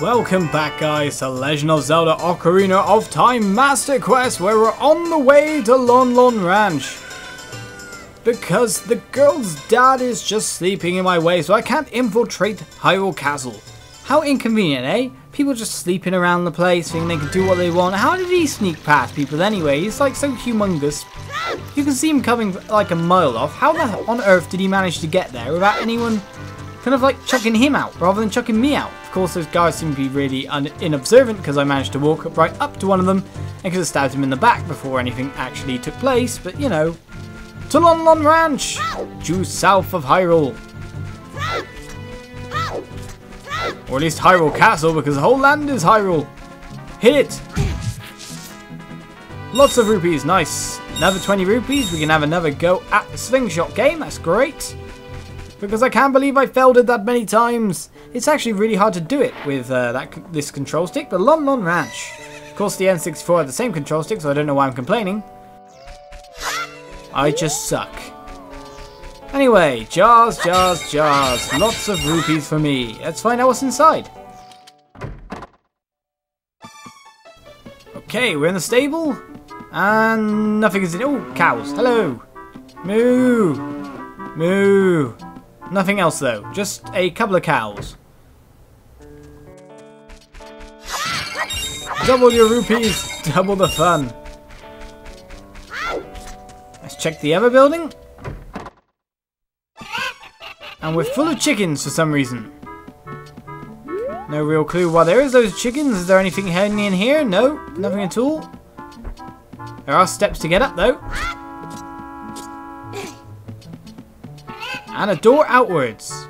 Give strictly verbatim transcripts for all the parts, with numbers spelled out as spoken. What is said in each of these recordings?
Welcome back, guys, to Legend of Zelda Ocarina of Time Master Quest, where we're on the way to Lon Lon Ranch. Because the girl's dad is just sleeping in my way, so I can't infiltrate Hyrule Castle. How inconvenient, eh? People just sleeping around the place, thinking they can do what they want. How did he sneak past people anyway? He's like so humongous. You can see him coming like a mile off. How the on earth did he manage to get there without anyone kind of like chucking him out rather than chucking me out? Of course, those guys seem to be really un inobservant because I managed to walk up right up to one of them and could have stabbed him in the back before anything actually took place. But you know, to Lon Lon Ranch, due south of Hyrule, or at least Hyrule Castle, because the whole land is Hyrule. Hit it! Lots of rupees, nice. Another twenty rupees. We can have another go at the slingshot game. That's great. Because I can't believe I failed it that many times. It's actually really hard to do it with uh, that this control stick, but Lon Lon Ranch. Of course, the N sixty-four had the same control stick, so I don't know why I'm complaining. I just suck. Anyway, jars, jars, jars. Lots of rupees for me. Let's find out what's inside. Okay, we're in the stable. And nothing is in it. Oh, cows. Hello. Moo. Moo. Nothing else though, just a couple of cows. Double your rupees, double the fun. Let's check the other building. And we're full of chickens for some reason. No real clue why there is those chickens. Is there anything hiding in here? No, nothing at all. There are steps to get up though. And a door outwards.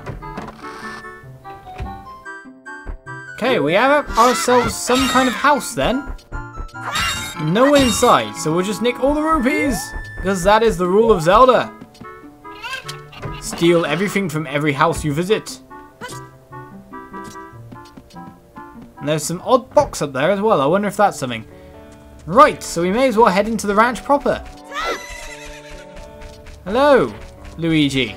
Okay, we have ourselves some kind of house then. No one inside, so we'll just nick all the rupees. Because that is the rule of Zelda. Steal everything from every house you visit. And there's some odd box up there as well. I wonder if that's something. Right, so we may as well head into the ranch proper. Hello, Luigi.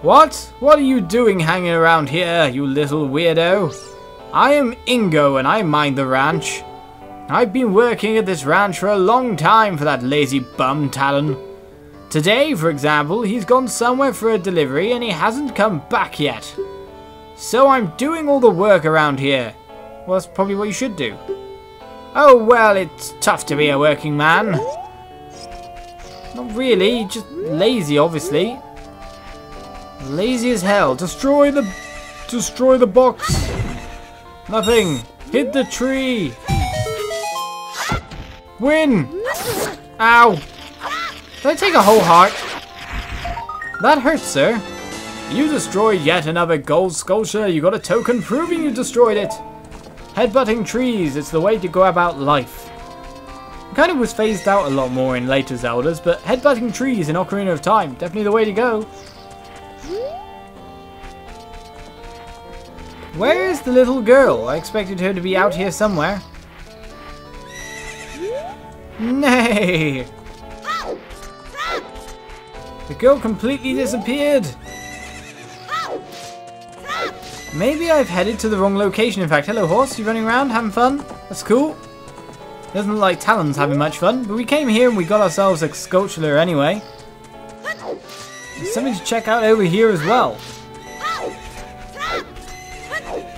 What? What are you doing hanging around here, you little weirdo? I am Ingo and I mind the ranch. I've been working at this ranch for a long time for that lazy bum Talon. Today, for example, he's gone somewhere for a delivery and he hasn't come back yet. So I'm doing all the work around here. Well, that's probably what you should do. Oh well, it's tough to be a working man. Not really, just lazy obviously. Lazy as hell. Destroy the... Destroy the box. Nothing. Hit the tree. Win. Ow. Did I take a whole heart? That hurts, sir. You destroyed yet another gold sculpture. You got a token proving you destroyed it. Headbutting trees. It's the way to go about life. It kind of was phased out a lot more in later Zeldas, but headbutting trees in Ocarina of Time. Definitely the way to go. Where is the little girl? I expected her to be out here somewhere. Nay! The girl completely disappeared! Maybe I've headed to the wrong location. In fact, hello horse, you running around having fun? That's cool. Doesn't look like Talon's having much fun, but we came here and we got ourselves a Skulltula anyway. There's something to check out over here as well.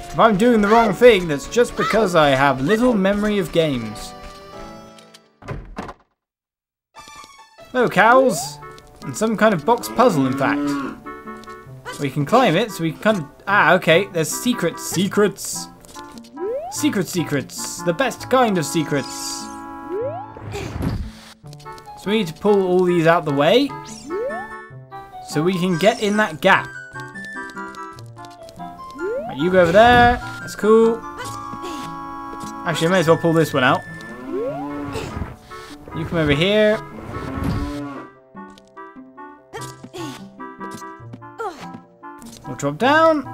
If I'm doing the wrong thing, that's just because I have little memory of games. Hello cows! And some kind of box puzzle, in fact. We can climb it, so we can... Ah, okay, there's secrets. Secrets! Secret secrets! The best kind of secrets! So we need to pull all these out the way. So we can get in that gap. You go over there. That's cool. Actually, I may as well pull this one out. You come over here. We'll drop down.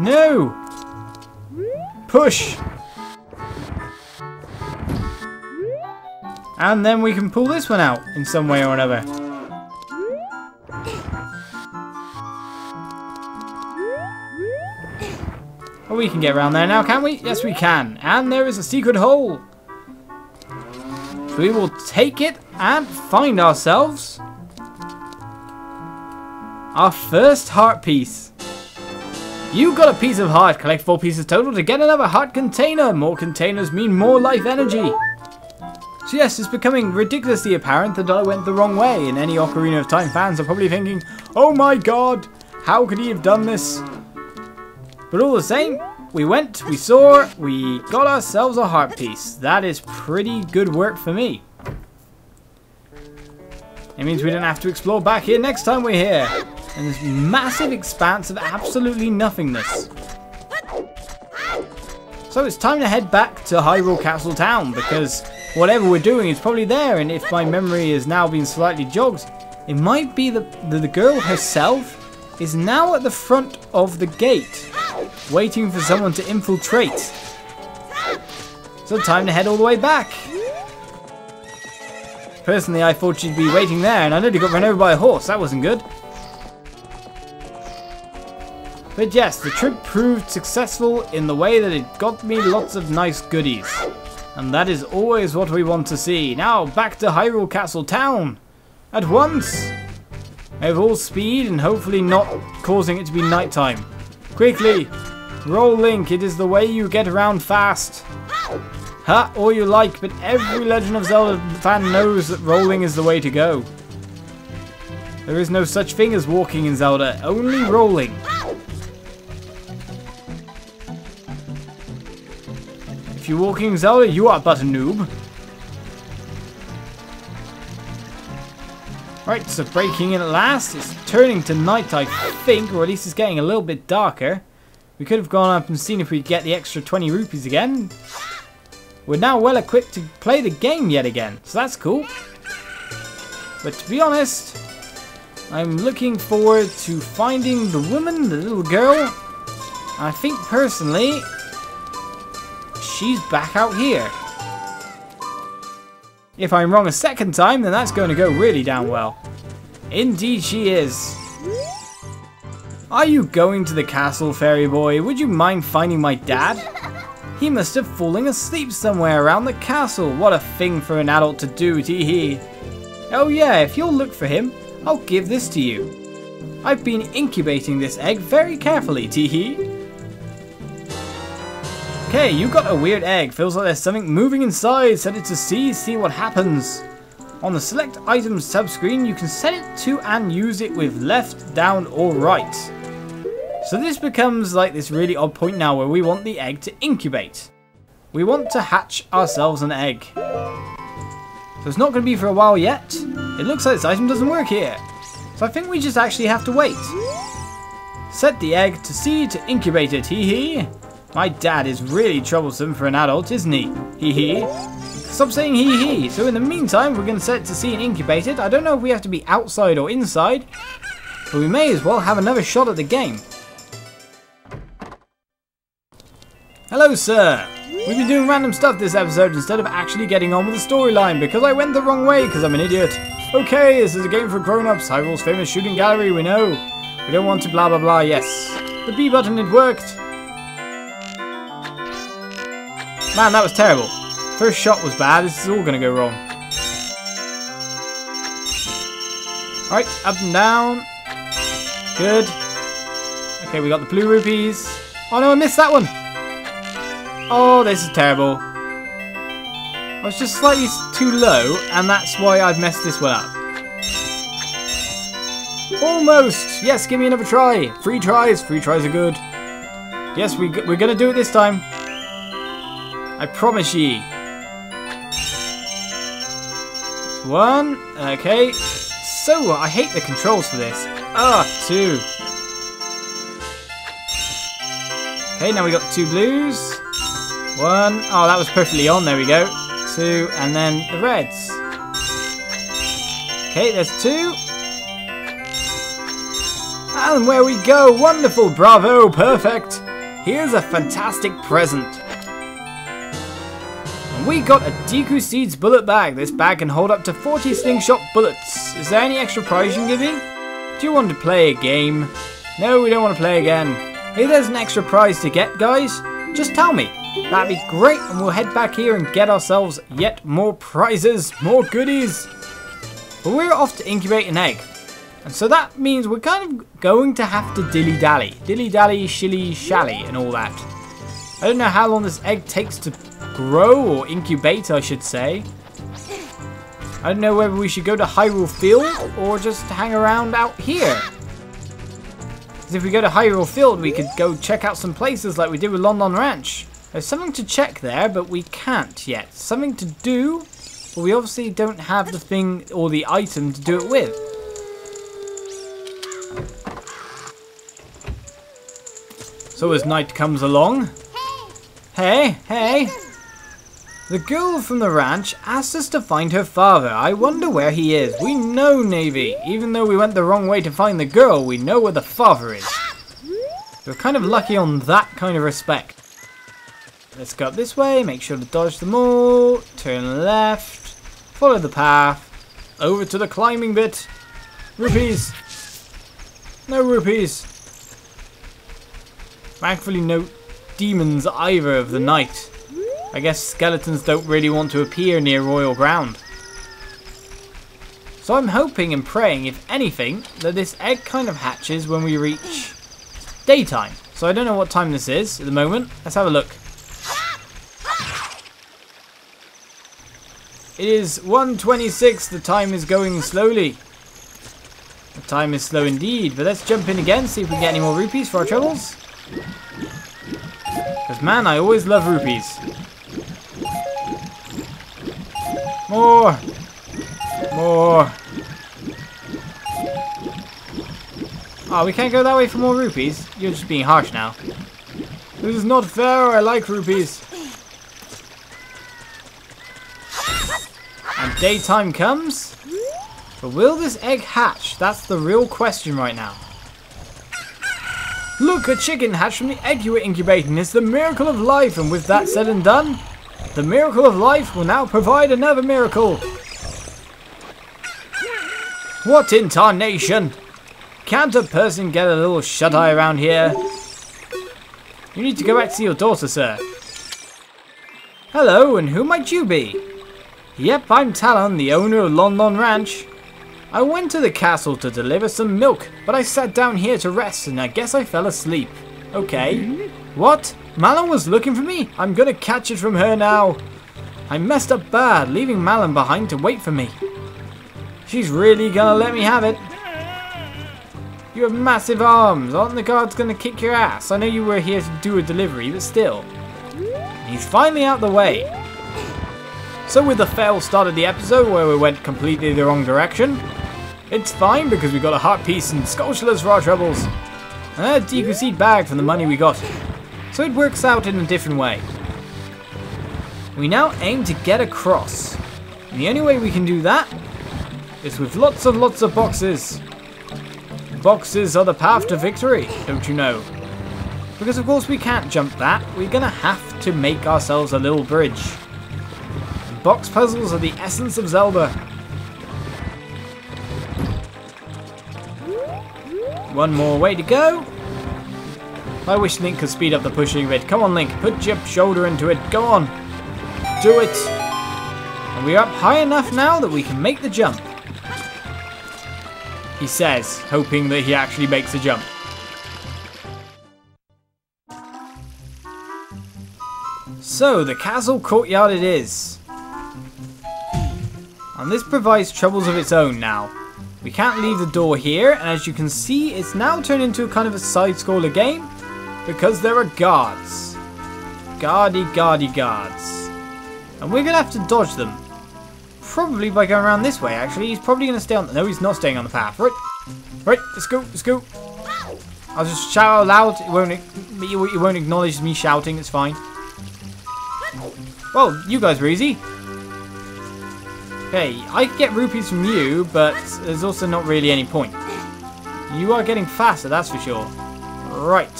No! Push! And then we can pull this one out in some way or another. Well, we can get around there now, can we? Yes, we can. And there is a secret hole. So we will take it and find ourselves our first heart piece. You got a piece of heart. Collect four pieces total to get another heart container. More containers mean more life energy. So yes, it's becoming ridiculously apparent that I went the wrong way, and any Ocarina of Time fans are probably thinking, oh my god, how could he have done this? But all the same, we went, we saw, we got ourselves a heart piece. That is pretty good work for me. It means we don't have to explore back here next time we're here, in this massive expanse of absolutely nothingness. So it's time to head back to Hyrule Castle Town, because whatever we're doing is probably there, and if my memory has now been slightly jogged, it might be that the girl herself is now at the front of the gate, waiting for someone to infiltrate. So time to head all the way back. Personally, I thought she'd be waiting there, and I nearly got run over by a horse. That wasn't good. But yes, the trip proved successful in the way that it got me lots of nice goodies. And that is always what we want to see. Now, back to Hyrule Castle Town! At once! At all speed and hopefully not causing it to be nighttime. Quickly! Roll Link, it is the way you get around fast! Ha, all you like, but every Legend of Zelda fan knows that rolling is the way to go. There is no such thing as walking in Zelda, only rolling. If you're walking Zelda, you are but a noob. Right, so breaking in at last. It's turning to night, I think, or at least it's getting a little bit darker. We could have gone up and seen if we could get the extra twenty rupees again. We're now well equipped to play the game yet again, so that's cool. But to be honest, I'm looking forward to finding the woman, the little girl. And I think personally, she's back out here. If I'm wrong a second time, then that's going to go really down well. Indeed she is. Are you going to the castle, fairy boy? Would you mind finding my dad? He must have fallen asleep somewhere around the castle. What a thing for an adult to do, tee hee. Oh yeah, if you'll look for him, I'll give this to you. I've been incubating this egg very carefully, tee hee. Okay, you got a weird egg. Feels like there's something moving inside. Set it to see, see what happens. On the select items subscreen, you can set it to and use it with left, down, or right. So this becomes like this really odd point now where we want the egg to incubate. We want to hatch ourselves an egg. So it's not going to be for a while yet. It looks like this item doesn't work here. So I think we just actually have to wait. Set the egg to see to incubate it, hee hee. My dad is really troublesome for an adult, isn't he? Hee hee. Stop saying hee hee. So in the meantime, we're going to set it to sea and incubate it. I don't know if we have to be outside or inside, but we may as well have another shot at the game. Hello, sir. We've been doing random stuff this episode instead of actually getting on with the storyline because I went the wrong way because I'm an idiot. Okay, this is a game for grown-ups. Hyrule's famous shooting gallery, we know. We don't want to blah blah blah, yes. The B button, it worked. Man, that was terrible. First shot was bad, this is all going to go wrong. Alright, up and down. Good. Okay, we got the blue rupees. Oh no, I missed that one. Oh, this is terrible. I was just slightly too low, and that's why I've messed this one up. Almost. Yes, give me another try. Free tries. Free tries are good. Yes, we, we're going to do it this time. I promise ye. One. Okay. So, I hate the controls for this. Ah, two. Okay, now we got two blues. One. Oh, that was perfectly on. There we go. Two. And then the reds. Okay, there's two. And where we go. Wonderful. Bravo. Perfect. Here's a fantastic present. We got a Deku Seeds bullet bag. This bag can hold up to forty slingshot bullets. Is there any extra prize you can give me? Do you want to play a game? No, we don't want to play again. If there's an extra prize to get, guys, just tell me. That'd be great, and we'll head back here and get ourselves yet more prizes, more goodies. But we're off to incubate an egg. And so that means we're kind of going to have to dilly-dally. Dilly-dally, shilly-shally, and all that. I don't know how long this egg takes to grow, or incubate, I should say. I don't know whether we should go to Hyrule Field, or just hang around out here. Because if we go to Hyrule Field, we could go check out some places like we did with Lon Lon Ranch. There's something to check there, but we can't yet. Something to do, but we obviously don't have the thing or the item to do it with. So as night comes along... Hey, hey! The girl from the ranch asked us to find her father. I wonder where he is. We know, Navy. Even though we went the wrong way to find the girl, we know where the father is. We're kind of lucky on that kind of respect. Let's go up this way, make sure to dodge them all, turn left, follow the path, over to the climbing bit. Rupees! No rupees. Thankfully no demons either of the night. I guess skeletons don't really want to appear near royal ground. So I'm hoping and praying, if anything, that this egg kind of hatches when we reach daytime. So I don't know what time this is at the moment. Let's have a look. It is one twenty-six, the time is going slowly. The time is slow indeed, but let's jump in again, see if we can get any more rupees for our troubles. Because man, I always love rupees. More! More! Oh, we can't go that way for more rupees? You're just being harsh now. This is not fair, I like rupees. Daytime comes, but will this egg hatch? That's the real question right now. Look, a chicken hatched from the egg you were incubating. It's the miracle of life, and with that said and done, the miracle of life will now provide another miracle. What in tarnation? Can't a person get a little shut-eye around here? You need to go back to see your daughter, sir. Hello, and who might you be? Yep, I'm Talon, the owner of Lon Lon Ranch. I went to the castle to deliver some milk, but I sat down here to rest and I guess I fell asleep. Okay. What? Malon was looking for me? I'm gonna catch it from her now. I messed up bad, leaving Malon behind to wait for me. She's really gonna let me have it. You have massive arms. Aren't the guards gonna kick your ass? I know you were here to do a delivery, but still. He's finally out the way. So with the fail start of the episode where we went completely the wrong direction, it's fine because we got a heart piece and Skulltulas for our troubles. And a Deku seed bag for the money we got. So it works out in a different way. We now aim to get across. And the only way we can do that is with lots and lots of boxes. Boxes are the path to victory, don't you know? Because of course we can't jump that, we're gonna have to make ourselves a little bridge. Box puzzles are the essence of Zelda. One more way to go. I wish Link could speed up the pushing a bit. Come on, Link, put your shoulder into it. Go on, do it. And we're up high enough now that we can make the jump. He says, hoping that he actually makes a jump. So, the castle courtyard it is. And this provides troubles of its own now. We can't leave the door here, and as you can see, it's now turned into a kind of a side-scroller game because there are guards. Guardy, guardy guards. And we're going to have to dodge them. Probably by going around this way, actually. He's probably going to stay on... The no, he's not staying on the path. Right, right, let's go, let's go. I'll just shout out loud. It won't, it won't acknowledge me shouting, it's fine. Well, you guys were easy. Okay, I can get rupees from you, but there's also not really any point. You are getting faster, that's for sure. Right,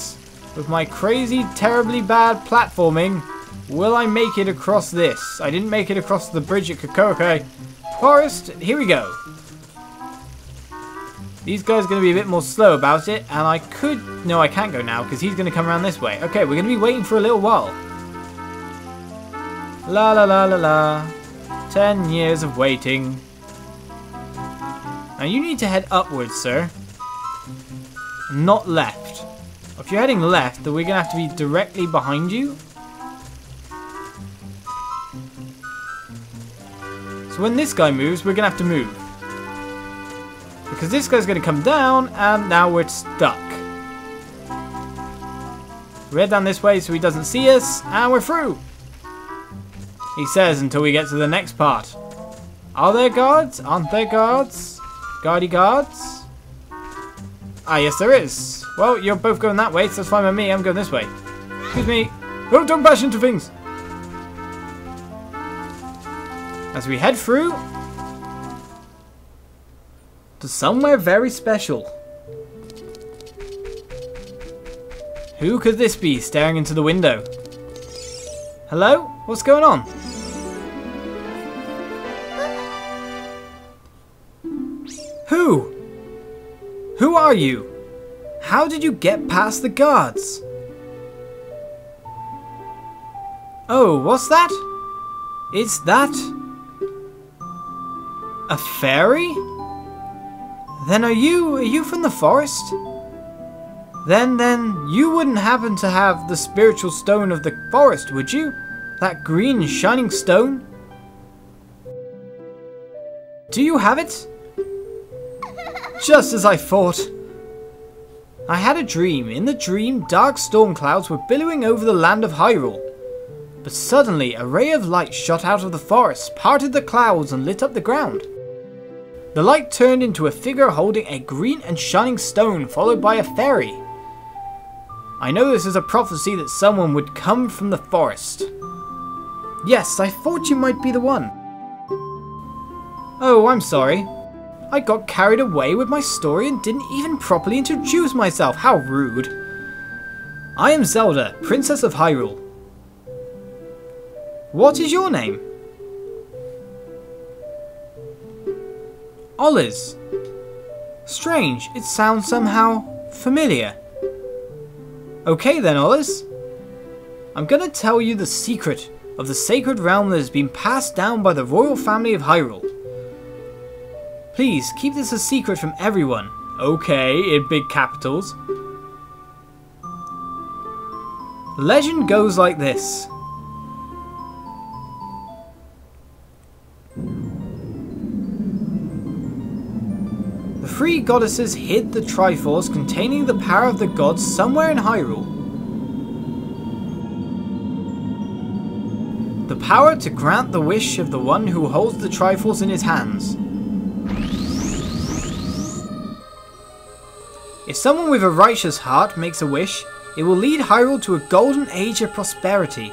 with my crazy, terribly bad platforming, will I make it across this? I didn't make it across the bridge at Kakariko Forest. Here we go. These guys are going to be a bit more slow about it, and I could... No, I can't go now, because he's going to come around this way. Okay, we're going to be waiting for a little while. La la la la la. Ten years of waiting. Now, you need to head upwards, sir. Not left. If you're heading left, then we're going to have to be directly behind you. So when this guy moves, we're going to have to move. Because this guy's going to come down, and now we're stuck. We're down this way so he doesn't see us, and we're through. He says until we get to the next part. Are there guards? Aren't there guards? Guardy guards? Ah, yes there is. Well, you're both going that way, so that's fine with me. I'm going this way. Excuse me. Oh, don't bash into things. As we head through to somewhere very special. Who could this be staring into the window? Hello? What's going on? Who? Who are you? How did you get past the guards? Oh, what's that? Is that... a fairy? Then are you, are you from the forest? Then, then, you wouldn't happen to have the spiritual stone of the forest, would you? That green shining stone? Do you have it? Just as I thought. I had a dream. In the dream, dark storm clouds were billowing over the land of Hyrule. But suddenly, a ray of light shot out of the forest, parted the clouds and lit up the ground. The light turned into a figure holding a green and shining stone, followed by a fairy. I know this is a prophecy that someone would come from the forest. Yes, I thought you might be the one. Oh, I'm sorry. I got carried away with my story and didn't even properly introduce myself. How rude. I am Zelda, Princess of Hyrule. What is your name? Olis. Strange, it sounds somehow familiar. Okay then, Olis. I'm gonna tell you the secret of the sacred realm that has been passed down by the royal family of Hyrule. Please, keep this a secret from everyone. Okay, in big capitals. Legend goes like this. Three goddesses hid the Triforce containing the power of the gods somewhere in Hyrule. The power to grant the wish of the one who holds the Triforce in his hands. If someone with a righteous heart makes a wish, it will lead Hyrule to a golden age of prosperity.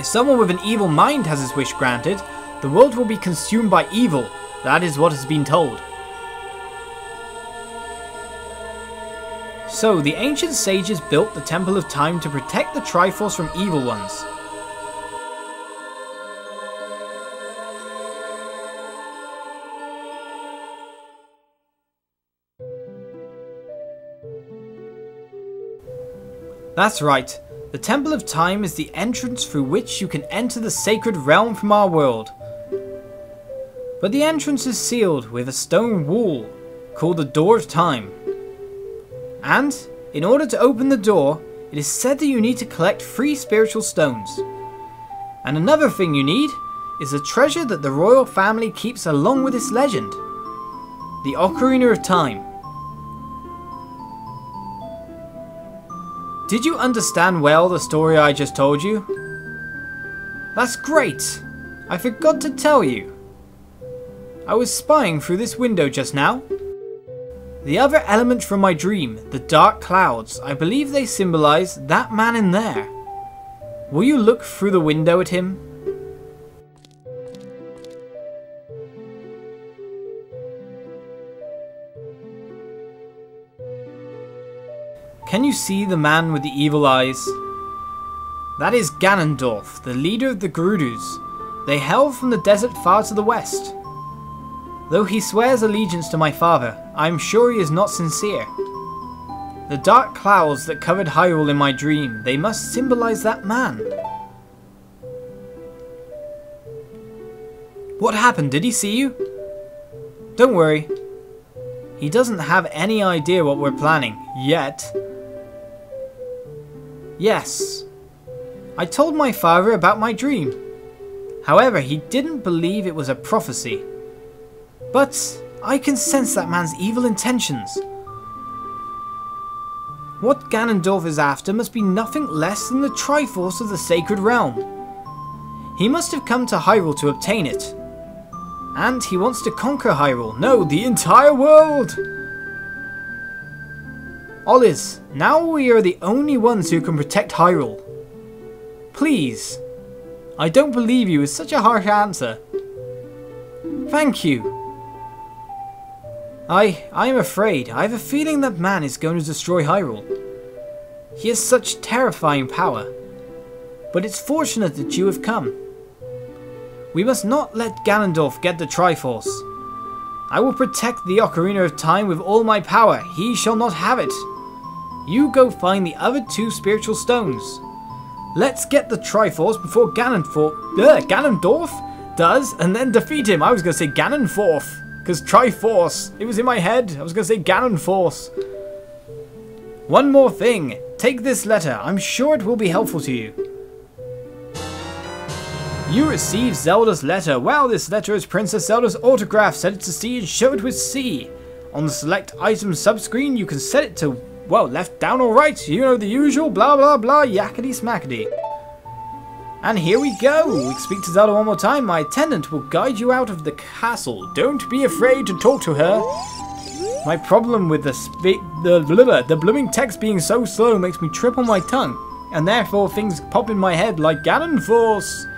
If someone with an evil mind has his wish granted, the world will be consumed by evil. That is what has been told. So, the ancient sages built the Temple of Time to protect the Triforce from evil ones. That's right. The Temple of Time is the entrance through which you can enter the Sacred Realm from our world. But the entrance is sealed with a stone wall called the Door of Time. And, in order to open the door, it is said that you need to collect three spiritual stones. And another thing you need is a treasure that the royal family keeps along with its legend. The Ocarina of Time. Did you understand well the story I just told you? That's great! I forgot to tell you. I was spying through this window just now. The other element from my dream, the dark clouds, I believe they symbolize that man in there. Will you look through the window at him? Can you see the man with the evil eyes? That is Ganondorf, the leader of the Gerudos. They hail from the desert far to the west. Though he swears allegiance to my father, I am sure he is not sincere. The dark clouds that covered Hyrule in my dream, they must symbolize that man. What happened? Did he see you? Don't worry. He doesn't have any idea what we're planning, yet. Yes. I told my father about my dream. However, he didn't believe it was a prophecy. But I can sense that man's evil intentions. What Ganondorf is after must be nothing less than the Triforce of the Sacred Realm. He must have come to Hyrule to obtain it. And he wants to conquer Hyrule. No, the entire world! Olis, now we are the only ones who can protect Hyrule. Please. I don't believe you is such a harsh answer. Thank you. I, I am afraid. I have a feeling that man is going to destroy Hyrule. He has such terrifying power. But it's fortunate that you have come. We must not let Ganondorf get the Triforce. I will protect the Ocarina of Time with all my power. He shall not have it. You go find the other two spiritual stones. Let's get the Triforce before Ganondorf, uh, Ganondorf does, and then defeat him. I was going to say Ganonforth, because Triforce, it was in my head. I was going to say Ganonforce. One more thing. Take this letter. I'm sure it will be helpful to you. You receive Zelda's letter. Wow, this letter is Princess Zelda's autograph. Set it to C and show it with C. On the select item subscreen, you can set it to... well, left, down, or right, you know the usual, blah, blah, blah, yakety smackety. And here we go. We speak to Zelda one more time. My attendant will guide you out of the castle. Don't be afraid to talk to her. My problem with the sp- the blubber, the blooming text being so slow makes me trip on my tongue, and therefore things pop in my head like Ganonforce.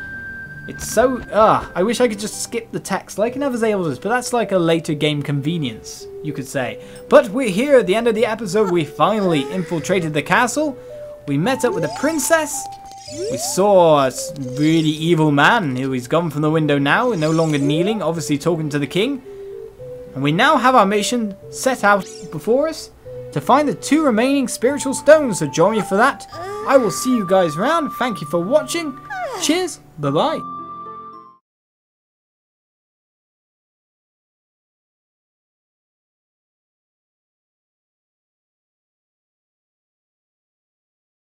It's so, ah, uh, I wish I could just skip the text like in other Zeldas, but that's like a later game convenience, you could say. But we're here at the end of the episode. We finally infiltrated the castle. We met up with a princess. We saw a really evil man who is gone from the window now and no longer kneeling, obviously talking to the king. And we now have our mission set out before us to find the two remaining spiritual stones. So join me for that. I will see you guys around. Thank you for watching. Cheers. Bye-bye.